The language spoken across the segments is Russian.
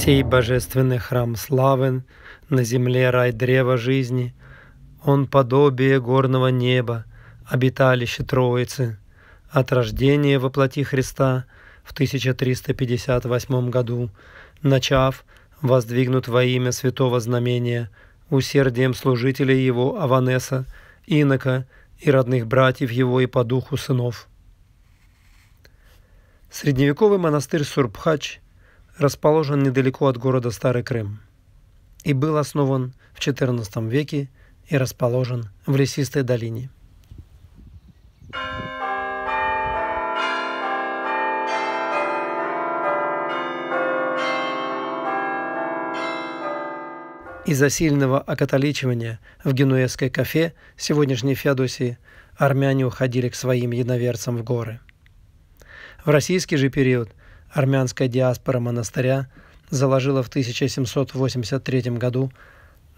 Сей божественный храм славен, на земле рай древа жизни, он подобие горного неба, обиталище Троицы, от рождения во плоти Христа в 1358 году, начав, воздвигнут во имя святого знамения, усердием служителей его Аванеса, инока и родных братьев его и по духу сынов. Средневековый монастырь Сурб-Хач расположен недалеко от города Старый Крым и был основан в XIV веке и расположен в лесистой долине. Из-за сильного окатоличивания в генуэзской Кафе, сегодняшней Феодосии, армяне уходили к своим единоверцам в горы. В российский же период армянская диаспора монастыря заложила в 1783 году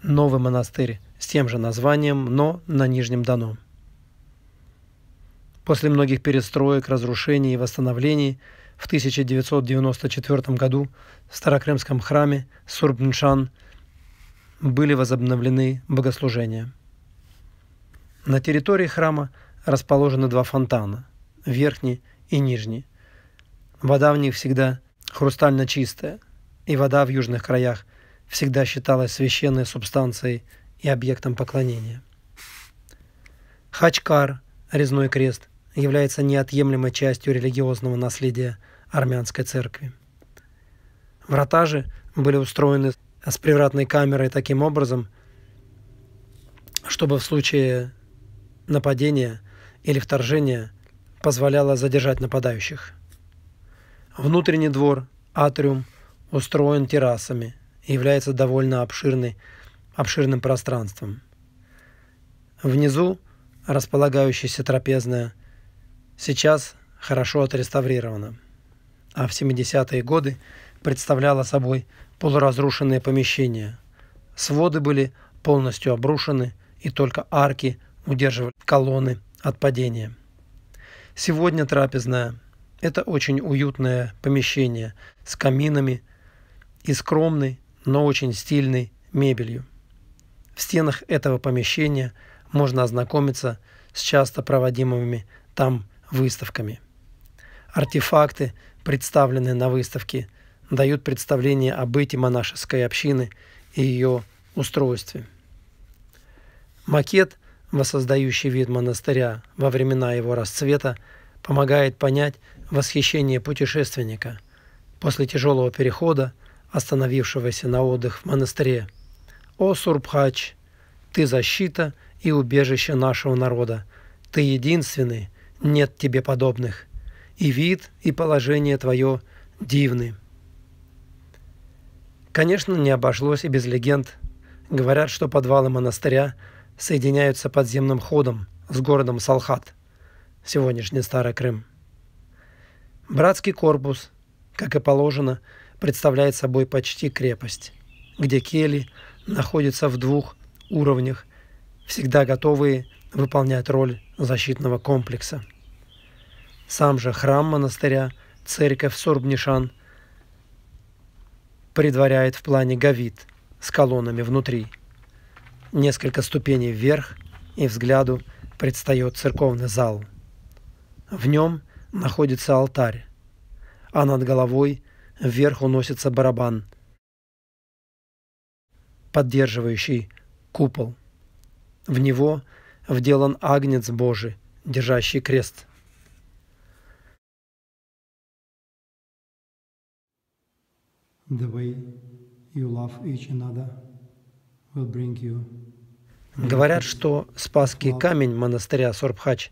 новый монастырь с тем же названием, но на Нижнем Дону. После многих перестроек, разрушений и восстановлений в 1994 году в Старокрымском храме Сурбнишан были возобновлены богослужения. На территории храма расположены два фонтана – верхний и нижний. Вода в них всегда хрустально чистая, и вода в южных краях всегда считалась священной субстанцией и объектом поклонения. Хачкар, резной крест, является неотъемлемой частью религиозного наследия армянской церкви. Врата же были устроены с привратной камерой таким образом, чтобы в случае нападения или вторжения позволяло задержать нападающих. Внутренний двор, атриум, устроен террасами и является довольно обширным пространством. Внизу располагающаяся трапезная сейчас хорошо отреставрирована, а в 70-е годы представляла собой полуразрушенные помещения. Своды были полностью обрушены, и только арки удерживали колонны от падения. Сегодня трапезная – это очень уютное помещение с каминами и скромной, но очень стильной мебелью. В стенах этого помещения можно ознакомиться с часто проводимыми там выставками. Артефакты, представленные на выставке, дают представление о быте монашеской общины и ее устройстве. Макет, воссоздающий вид монастыря во времена его расцвета, помогает понять восхищение путешественника после тяжелого перехода, остановившегося на отдых в монастыре. «О Сурб-Хач, ты защита и убежище нашего народа, ты единственный, нет тебе подобных, и вид, и положение твое дивны». Конечно, не обошлось и без легенд. Говорят, что подвалы монастыря соединяются подземным ходом с городом Солхат, сегодняшний Старый Крым. Братский корпус, как и положено, представляет собой почти крепость, где кельи находятся в двух уровнях, всегда готовые выполнять роль защитного комплекса. Сам же храм монастыря, церковь Сурбнишан, предваряет в плане гавит с колоннами внутри. Несколько ступеней вверх, и взгляду предстает церковный зал. В нем находится алтарь, а над головой вверх уносится барабан, поддерживающий купол. В него вделан агнец Божий, держащий крест. The way you love each another will bring you... Говорят, что спасский камень монастыря Сурб-Хач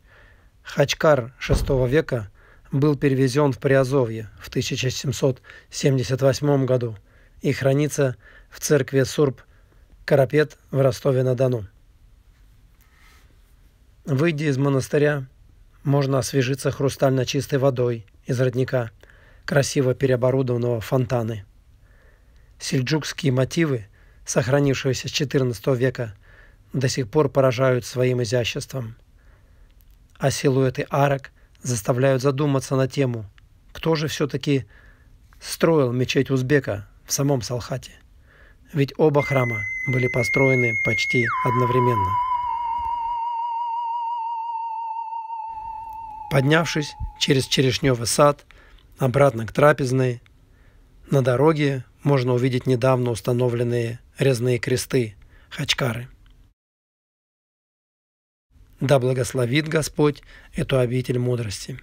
Хачкар VI века был перевезен в Приазовье в 1778 году и хранится в церкви Сурб-Карапет в Ростове-на-Дону. Выйдя из монастыря, можно освежиться хрустально чистой водой из родника, красиво переоборудованного фонтаны. Сельджукские мотивы, сохранившиеся с XIV века, до сих пор поражают своим изяществом. А силуэты арок заставляют задуматься на тему, кто же все-таки строил мечеть Узбека в в самом Солхате, ведь оба храма были построены почти одновременно. Поднявшись через черешневый сад обратно к трапезной, на дороге можно увидеть недавно установленные резные кресты – хачкары. Да благословит Господь эту обитель мудрости!